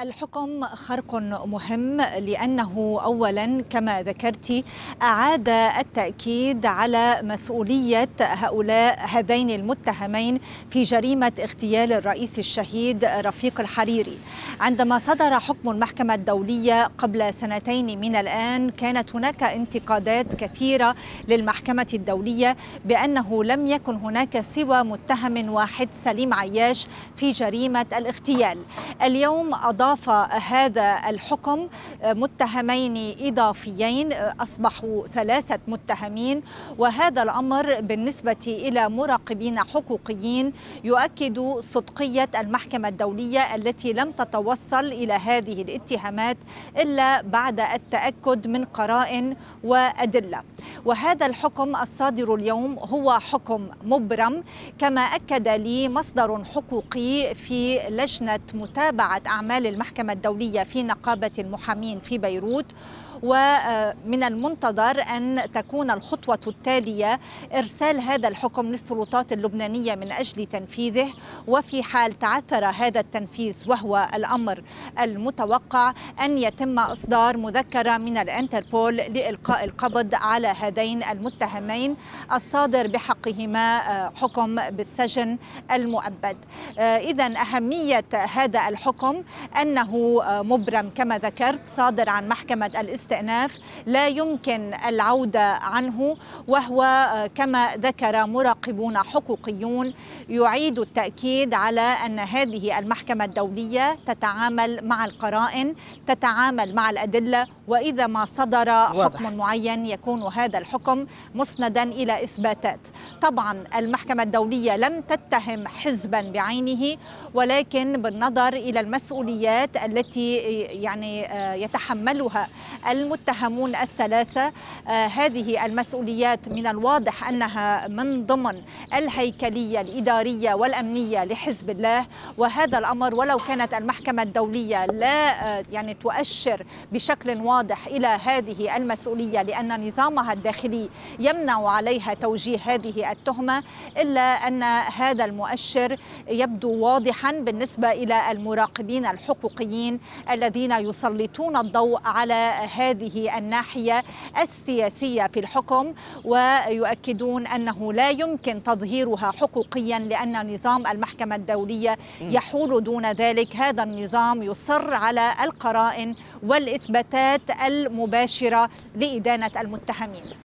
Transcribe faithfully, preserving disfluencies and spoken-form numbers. الحكم خرق مهم لأنه أولا كما ذكرتي أعاد التأكيد على مسؤولية هؤلاء هذين المتهمين في جريمة اغتيال الرئيس الشهيد رفيق الحريري. عندما صدر حكم المحكمة الدولية قبل سنتين من الآن كانت هناك انتقادات كثيرة للمحكمة الدولية بأنه لم يكن هناك سوى متهم واحد سليم عياش في جريمة الاغتيال. اليوم أضاف هذا الحكم متهمين إضافيين، أصبحوا ثلاثة متهمين، وهذا الأمر بالنسبة إلى مراقبين حقوقيين يؤكد صدقية المحكمة الدولية التي لم تتوصل إلى هذه الاتهامات إلا بعد التأكد من قرائن وأدلة. وهذا الحكم الصادر اليوم هو حكم مبرم كما أكد لي مصدر حقوقي في لجنة متابعة أعمال المحكمة الدولية في نقابة المحامين في بيروت، ومن المنتظر أن تكون الخطوة التالية إرسال هذا الحكم للسلطات اللبنانية من أجل تنفيذه، وفي حال تعثر هذا التنفيذ وهو الأمر المتوقع أن يتم إصدار مذكرة من الانتربول لإلقاء القبض على هذين المتهمين الصادر بحقهما حكم بالسجن المؤبد. إذن أهمية هذا الحكم أنه مبرم كما ذكرت، صادر عن محكمة الاستئناف، لا يمكن العودة عنه، وهو كما ذكر مراقبون حقوقيون يعيد التأكيد على أن هذه المحكمة الدولية تتعامل مع القرائن، تتعامل مع الأدلة، وإذا ما صدر واضح. حكم معين يكون هذا الحكم مسندا إلى إثباتات. طبعا المحكمة الدولية لم تتهم حزبا بعينه، ولكن بالنظر إلى المسؤوليات التي يعني يتحملها المتهمون الثلاثة، آه هذه المسؤوليات من الواضح أنها من ضمن الهيكلية الإدارية والأمنية لحزب الله، وهذا الأمر ولو كانت المحكمة الدولية لا آه يعني تؤشر بشكل واضح إلى هذه المسؤولية لأن نظامها الداخلي يمنع عليها توجيه هذه التهمة، إلا أن هذا المؤشر يبدو واضحا بالنسبة إلى المراقبين الحقوقيين الذين يسلطون الضوء على هذه الناحية السياسية في الحكم، ويؤكدون أنه لا يمكن تظهيرها حقوقيا لأن نظام المحكمة الدولية يحول دون ذلك. هذا النظام يصر على القرائن والإثباتات المباشرة لإدانة المتهمين.